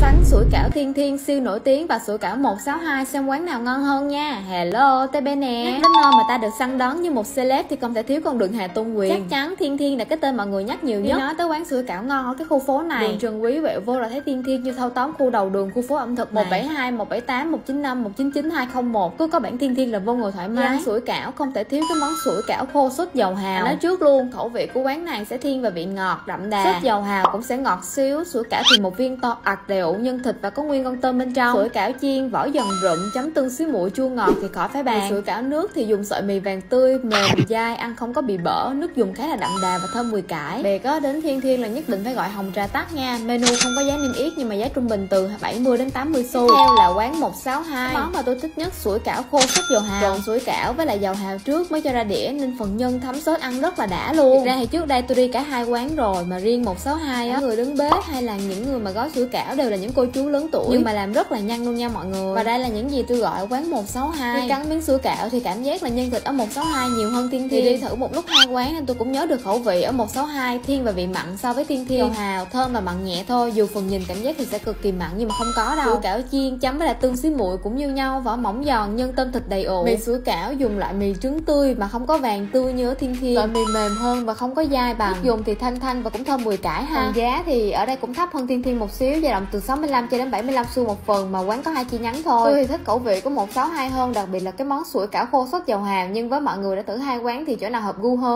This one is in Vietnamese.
sánh sủi cảo Thiên Thiên siêu nổi tiếng và sủi cảo 162 xem quán nào ngon hơn nha. Hello TB nè. Đến nơi mà ta được săn đón như một celeb thì không thể thiếu con đường Hà Tôn Quyền. Chắc chắn Thiên Thiên là cái tên mọi người nhắc nhiều nhất. Khi nói tới quán sủi cảo ngon ở cái khu phố này, đường Trần Quý Huệ vô là thấy Thiên Thiên như thâu tóm khu đầu đường khu phố ẩm thực này. 172, 178, 195, 199, 201 cứ có bản Thiên Thiên là vô ngồi thoải mái. Ăn sủi cảo không thể thiếu cái món sủi cảo khô sốt dầu hào. Nói trước luôn, khẩu vị của quán này sẽ thiên về vị ngọt đậm đà. Sốt dầu hào cũng sẽ ngọt xíu. Sủi cảo thì một viên to ặc đều nhân thịt và có nguyên con tôm bên trong. Sủi cảo chiên vỏ dần rụm chấm tương xíu muội chua ngọt thì khỏi phải bàn. Sủi cảo nước thì dùng sợi mì vàng tươi mềm dai, ăn không có bị bở, nước dùng khá là đậm đà và thơm mùi cải. Bề có đến Thiên Thiên là nhất định phải gọi hồng trà tắc nha. Menu không có giá niêm yết nhưng mà giá trung bình từ 70 đến 80 xu. Tiếp theo là quán 162. Món mà tôi thích nhất sủi cảo khô sốt dầu hào. Trộn sủi cảo với lại dầu hào trước mới cho ra đĩa nên phần nhân thấm sốt ăn rất là đã luôn. Thật ra thì trước đây tôi đi cả hai quán rồi mà riêng 162 á, người đứng bếp hay là những người mà gói sủi cảo đều là những cô chú lớn tuổi nhưng mà làm rất là nhanh luôn nha mọi người. Và đây là những gì tôi gọi ở quán 162. Khi cắn miếng sủi cảo thì cảm giác là nhân thịt ở 162 nhiều hơn Thiên Thiên. Thì đi thử một lúc hai quán nên tôi cũng nhớ được khẩu vị ở 162 thiên và vị mặn so với Thiên Thiên. Dầu hào thơm và mặn nhẹ thôi, dù phần nhìn cảm giác thì sẽ cực kỳ mặn nhưng mà không có đâu. Sủi cảo chiên chấm với lại tương xí muội cũng như nhau, vỏ mỏng giòn, nhân tôm thịt đầy ụ. Mì sủi cảo dùng loại mì trứng tươi mà không có vàng tươi như ở Thiên Thiên. Loại mì mềm hơn và không có dai bằng. Dùng thì thanh thanh và cũng thơm mùi cải ha. Còn giá thì ở đây cũng thấp hơn Thiên Thiên một xíu, dao động từ 65 cho đến 75 xu một phần mà quán có hai chi nhánh thôi. Tôi thì thích khẩu vị của 162 hơn, đặc biệt là cái món sủi cảo khô sốt dầu hào, nhưng với mọi người đã thử hai quán thì chỗ nào hợp gu hơn?